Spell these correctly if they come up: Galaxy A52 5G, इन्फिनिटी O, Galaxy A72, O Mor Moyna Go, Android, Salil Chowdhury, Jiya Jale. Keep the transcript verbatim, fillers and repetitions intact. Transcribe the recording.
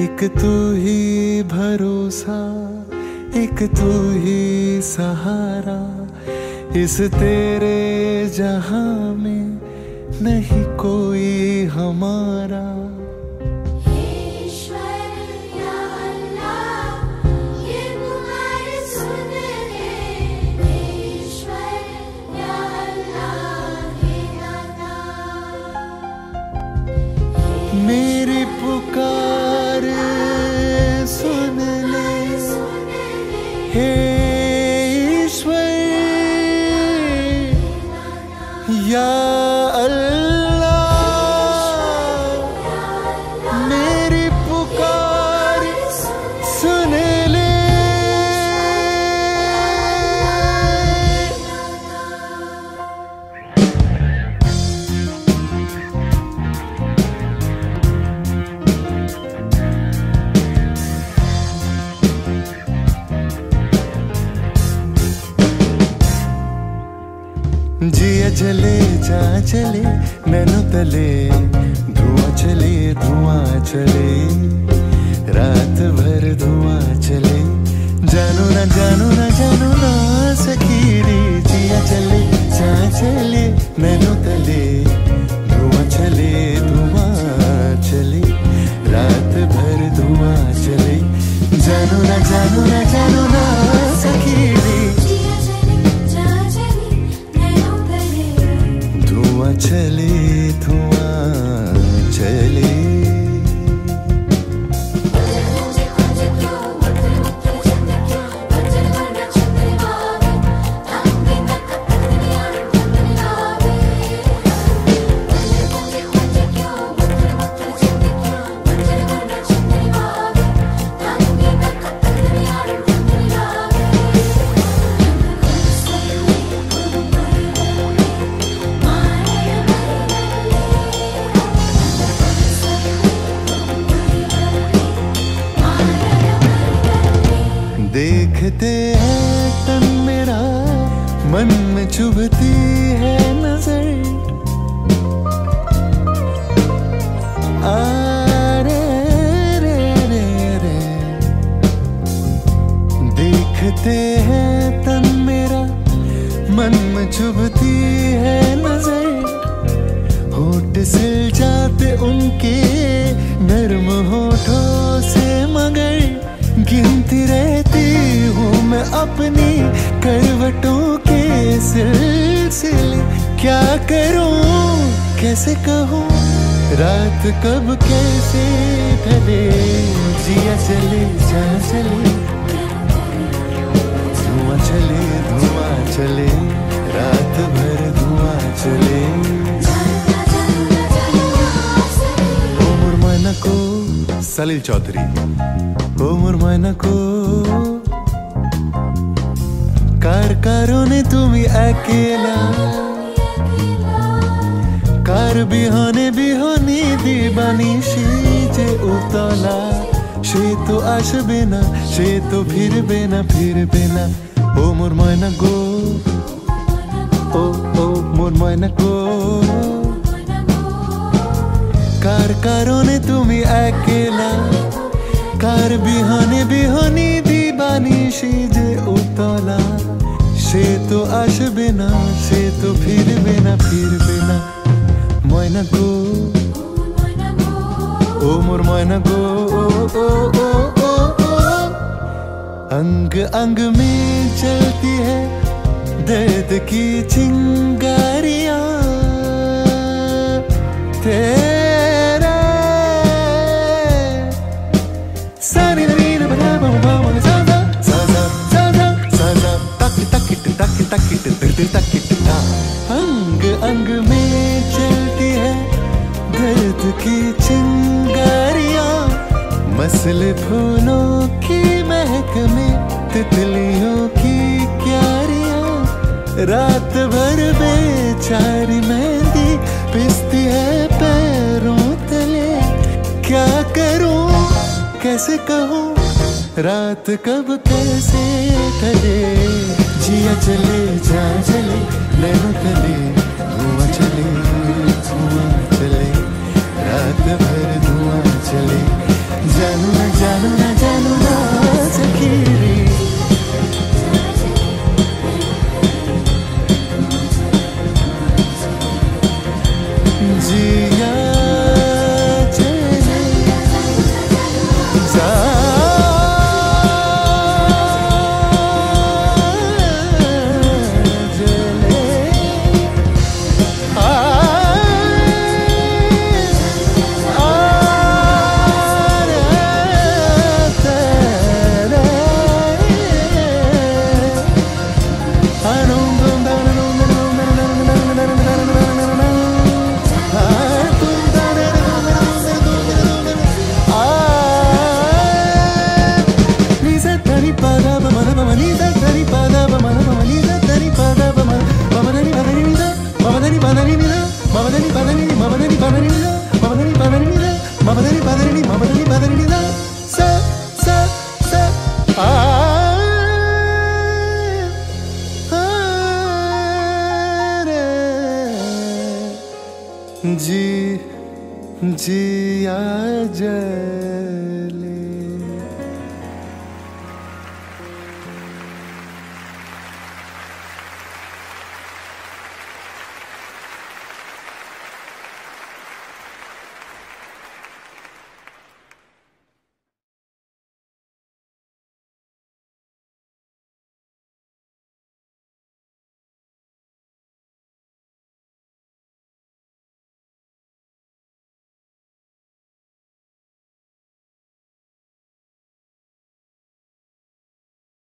एक तू ही भरोसा, एक तू ही सहारा, इस तेरे जहां में नहीं कोई हमारा। मेरी पुकार सुन ले हे ईश्वर या अल्लाह, मेरी पुकार सुन ले। जिया जले जा चले नैनो तले, धुआं चले धुआं चले, रात भर धुआं चले, जानो ना जानो ना जानो ना सकी रे। जिया जले जा चले नैनो तले, धुआं चले धुआं चले, रात भर धुआं चले, जानो ना जानो ना जानो ना सकी रे। चले धुआं चले, देखते हैं तन मेरा, मन में चुभती है नजर, आ रे रे रे रे। देखते हैं तन मेरा, मन में चुभती है नजर, होठ सिल जाते उनके नर्म होठों से, मगर गिनती रहती हूँ मैं अपनी करवटों के सिलसिले। क्या करूँ कैसे कहूँ रात कब कैसे ढले। जिया जले जा चले धुआं चले धुआं चले, रात भर धुआं चले, ओ मोर मोयना गो सलील चौधरी। ओ मोर मोयना गो कार कारों ने तुम्हें अकेला, कार बिहाने बिहानी दीवानी शीजे उताला, शे तो आश बिना शे तो फिर बिना फिर बिना। ओ मोर मोयना गो, ओ ओ मोर मोयना गो कार कारों ने तुम्हें अकेला, कार बिहाने बिहानी दीवानी शीजे उताला, शे तो आश बिना शे तो फिर बिना फिर बिना। मोयना गो ओ मोर मोयना गो, ओ ओ ओ ओ ओ अंग अंग में चलती है दर्द की चिंगारियां, अंग अंग में चलती है दर्द की चिंगारियां, मसले फूलों की महक में तितलियों की क्यारियां, रात भर बेचारी मेहंदी पिसती है पैरों तले। क्या करूं कैसे कहूं रात कब कैसे ढले। जिया जले जा चले नैनो तले, धुआं चले धुआं चले, रात भर धुआं चले, जानो। जिया जले जा जले आ जी जिया जले।